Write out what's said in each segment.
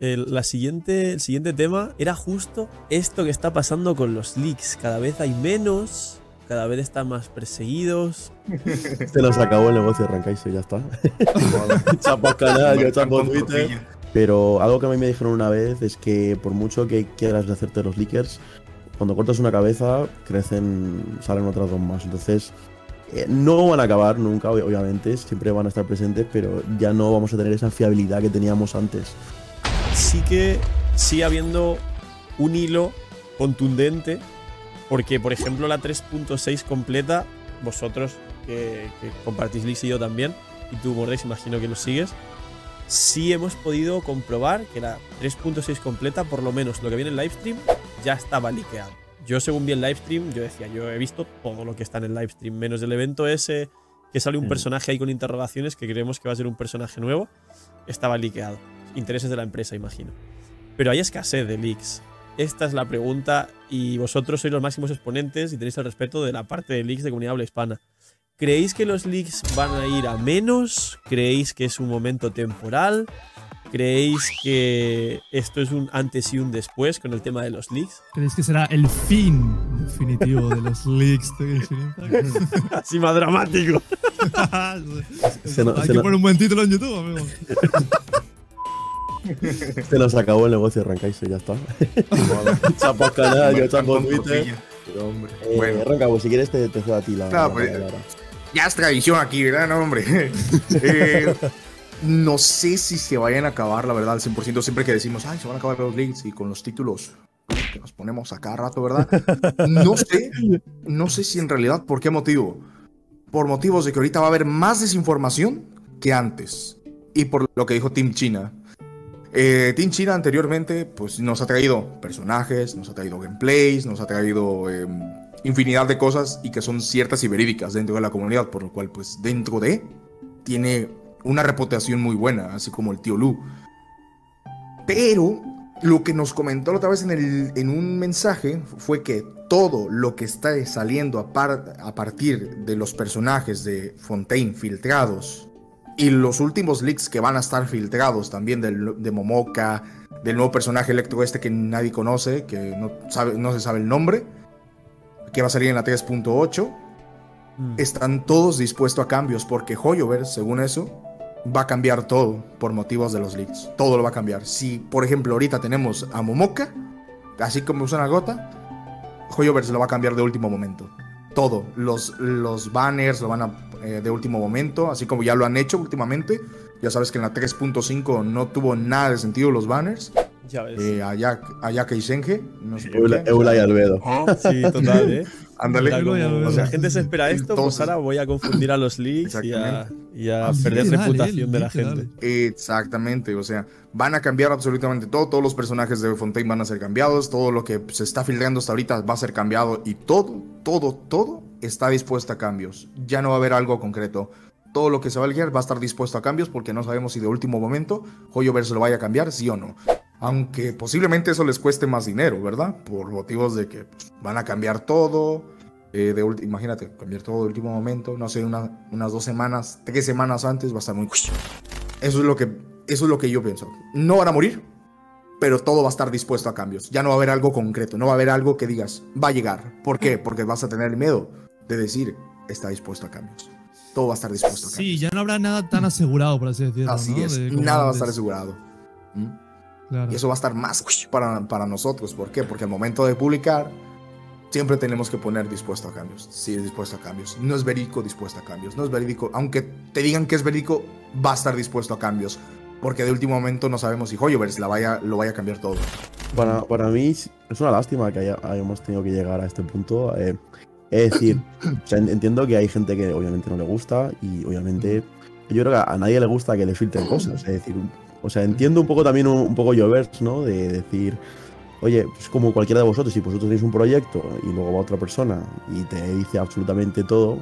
el siguiente tema era justo esto que está pasando con los leaks. Cada vez hay menos, cada vez están más perseguidos. Se los acabó el negocio, arrancáis y ya está. Chapas canallas, chapas Twitter. Pero algo que a mí me dijeron una vez es que por mucho que quieras hacerte los leakers, cuando cortas una cabeza, crecen, salen otras dos más. Entonces, no van a acabar nunca, obviamente, siempre van a estar presentes, pero ya no vamos a tener esa fiabilidad que teníamos antes. Sí que sigue habiendo un hilo contundente, porque, por ejemplo, la 3.6 completa, vosotros que compartís Lix y yo también, y tú, Mordex, imagino que lo sigues, sí hemos podido comprobar que la 3.6 completa, por lo menos lo que viene en livestream, ya estaba liqueado. Yo, según vi el livestream, yo decía, yo he visto todo lo que está en el livestream, menos el evento ese que sale un personaje ahí con interrogaciones que creemos que va a ser un personaje nuevo, estaba liqueado. Intereses de la empresa, imagino. Pero hay escasez de leaks. Esta es la pregunta, y vosotros sois los máximos exponentes y tenéis el respeto de la parte de leaks de comunidad habla hispana. ¿Creéis que los leaks van a ir a menos? ¿Creéis que es un momento temporal? ¿Creéis que esto es un antes y un después con el tema de los leaks? ¿Creéis que será el fin definitivo de los leaks? Así más dramático. Hay que poner un buen título en YouTube, amigo. Se nos acabó el negocio, arrancáis y ya está. Chapas canallas, chapas Twitter. Hombre. Bueno, arranca, pues si quieres te juega a ti la. Claro, pues, la ya es tradición aquí, ¿verdad? No, hombre. No sé si se vayan a acabar, la verdad, al 100%. Siempre que decimos, ay, se van a acabar los leaks y con los títulos que nos ponemos a cada rato, ¿verdad? No sé si en realidad, ¿por qué motivo? Por motivos de que ahorita va a haber más desinformación que antes. Y por lo que dijo Team China. Team China anteriormente pues, nos ha traído personajes, nos ha traído gameplays, nos ha traído infinidad de cosas y que son ciertas y verídicas dentro de la comunidad, por lo cual pues dentro de tiene una reputación muy buena, así como el tío Lu. Pero lo que nos comentó la otra vez en un mensaje fue que todo lo que está saliendo a partir de los personajes de Fontaine filtrados y los últimos leaks que van a estar filtrados también de Momoka, del nuevo personaje electro este que nadie conoce, que no se sabe el nombre, que va a salir en la 3.8, están todos dispuestos a cambios, porque Hoyoverse, según eso, va a cambiar todo por motivos de los leaks. Todo lo va a cambiar. Si, por ejemplo, ahorita tenemos a Momoka, así como usa una gota, Hoyoverse lo va a cambiar de último momento. Todo, los banners lo van a de último momento, así como ya lo han hecho últimamente. Ya sabes que en la 3.5 no tuvo nada de sentido los banners. Ya ves. Ayaka y Senge. No sé Eula y Albedo. ¿Oh? Sí, total, Ándale. O sea, la gente se espera esto, entonces, pues ahora voy a confundir a los leaks y a perder reputación de la gente. Exactamente, o sea, van a cambiar absolutamente todo. Todos los personajes de Fontaine van a ser cambiados. Todo lo que se está filtrando hasta ahorita va a ser cambiado. Y todo está dispuesto a cambios. Ya no va a haber algo concreto. Todo lo que se va a liquear va a estar dispuesto a cambios porque no sabemos si de último momento Hoyoverse lo vaya a cambiar, sí o no. Aunque posiblemente eso les cueste más dinero, ¿verdad? Por motivos de que pues, van a cambiar todo. Imagínate, cambiar todo de último momento. No sé, unas 2 semanas, 3 semanas antes va a estar muy... Eso es lo que yo pienso. No van a morir, pero todo va a estar dispuesto a cambios. Ya no va a haber algo concreto. No va a haber algo que digas, va a llegar. ¿Por qué? Porque vas a tener miedo de decir, está dispuesto a cambios. Todo va a estar dispuesto a cambios. Sí, ya no habrá nada tan asegurado, por así decirlo. Así ¿no? es, nada antes. Va a estar asegurado. Claro. Y eso va a estar más para nosotros. ¿Por qué? Porque al momento de publicar, siempre tenemos que poner dispuesto a cambios. Sí, dispuesto a cambios. No es verídico dispuesto a cambios. No es verídico. Aunque te digan que es verídico, va a estar dispuesto a cambios. Porque de último momento no sabemos si Hoyoverse lo vaya a cambiar todo. Para mí es una lástima que hayamos tenido que llegar a este punto. Es decir, o sea, entiendo que hay gente que obviamente no le gusta y obviamente yo creo que a nadie le gusta que le filtren cosas. Es decir, o sea, entiendo un poco también un poco Hoyoverse, ¿no? De decir, oye, pues como cualquiera de vosotros, si vosotros tenéis un proyecto y luego va otra persona y te dice absolutamente todo,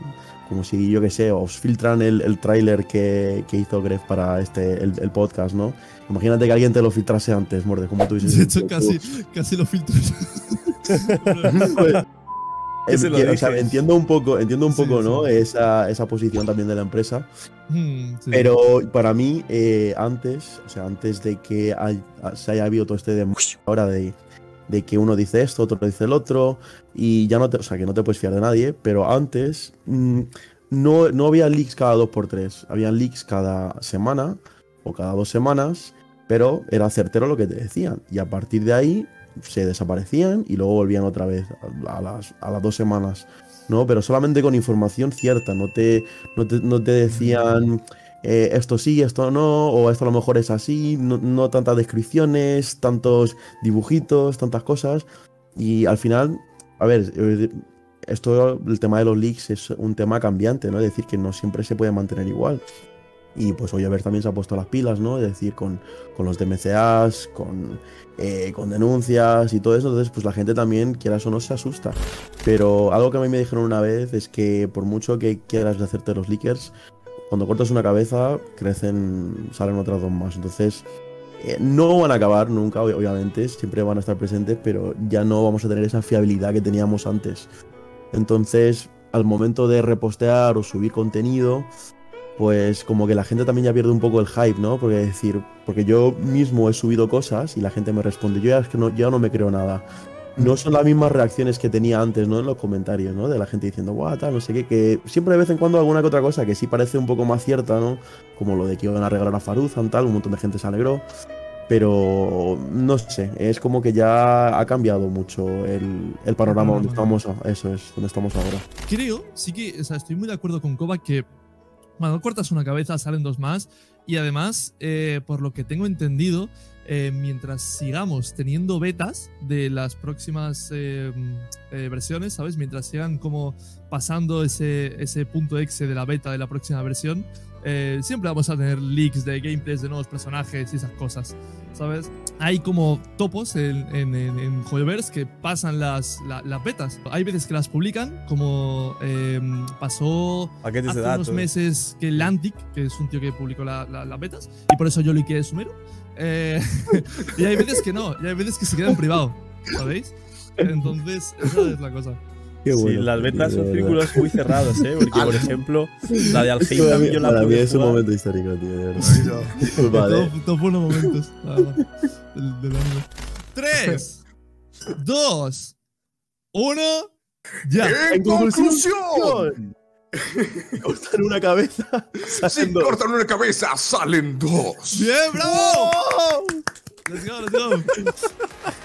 como si yo que sé, os filtran el tráiler que hizo Grefg para el podcast, ¿no? Imagínate que alguien te lo filtrase antes, Mordes, como tú dices. De hecho, casi lo filtras. O sea, entiendo un poco, ¿no? Sí. Esa posición también de la empresa. Sí. Pero para mí, antes de que se haya habido todo este ahora de que uno dice esto, otro dice el otro, y ya no te, o sea, que no te puedes fiar de nadie, pero antes no había leaks cada 2x3, habían leaks cada semana o cada 2 semanas, pero era certero lo que te decían, y a partir de ahí se desaparecían y luego volvían otra vez a las 2 semanas, ¿no? Pero solamente con información cierta, no te decían esto sí, esto no, o esto a lo mejor es así, no tantas descripciones, tantos dibujitos, tantas cosas. Y al final, a ver, el tema de los leaks es un tema cambiante, ¿no? Es decir, que no siempre se puede mantener igual. Y pues Hoyoverse también se ha puesto las pilas, ¿no? Es decir, con los DMCAs, con denuncias y todo eso. Entonces, pues la gente también, quieras o no, se asusta. Pero algo que a mí me dijeron una vez es que por mucho que quieras hacerte los leakers, cuando cortas una cabeza, salen otras 2 más. Entonces, no van a acabar nunca, obviamente, siempre van a estar presentes, pero ya no vamos a tener esa fiabilidad que teníamos antes. Entonces, al momento de repostear o subir contenido, pues como que la gente también ya pierde un poco el hype, ¿no? Porque yo mismo he subido cosas y la gente me responde, yo ya no me creo nada. No son las mismas reacciones que tenía antes, ¿no? En los comentarios, ¿no? De la gente diciendo, guau, tal, no sé qué, que siempre de vez en cuando alguna que otra cosa que sí parece un poco más cierta, ¿no? Como lo de que iban a regalar a Faruzan, tal, un montón de gente se alegró. Pero no sé, es como que ya ha cambiado mucho el panorama donde estamos, eso es, donde estamos ahora. Creo, sí que, o sea, estoy muy de acuerdo con Kovak que cuando cortas una cabeza salen 2 más, y además, por lo que tengo entendido, mientras sigamos teniendo betas de las próximas versiones, ¿sabes? Mientras sigan como pasando ese punto exe de la beta de la próxima versión, siempre vamos a tener leaks de gameplays de nuevos personajes y esas cosas, ¿sabes? Hay como topos en Hoyoverse que pasan las betas. Hay veces que las publican, como pasó hace unos meses que Lantic, que es un tío que publicó las betas, y por eso yo liqueé Sumero. Y hay veces que no, y hay veces que se queda en privado, ¿sabéis? Entonces, esa es la cosa. Bueno, sí, las betas son círculos muy cerrados, ¿eh? Porque, por ejemplo, la de Algeim también yo la pude jugar. Es un momento histórico, tío, de verdad. Pues vale. Top buenos momentos. 3, 2, 1, ya. ¡En conclusión! Cortan una cabeza, salen 2. Si cortan una cabeza, salen 2. ¡Bien, bravo! ¡Let's go, let's go!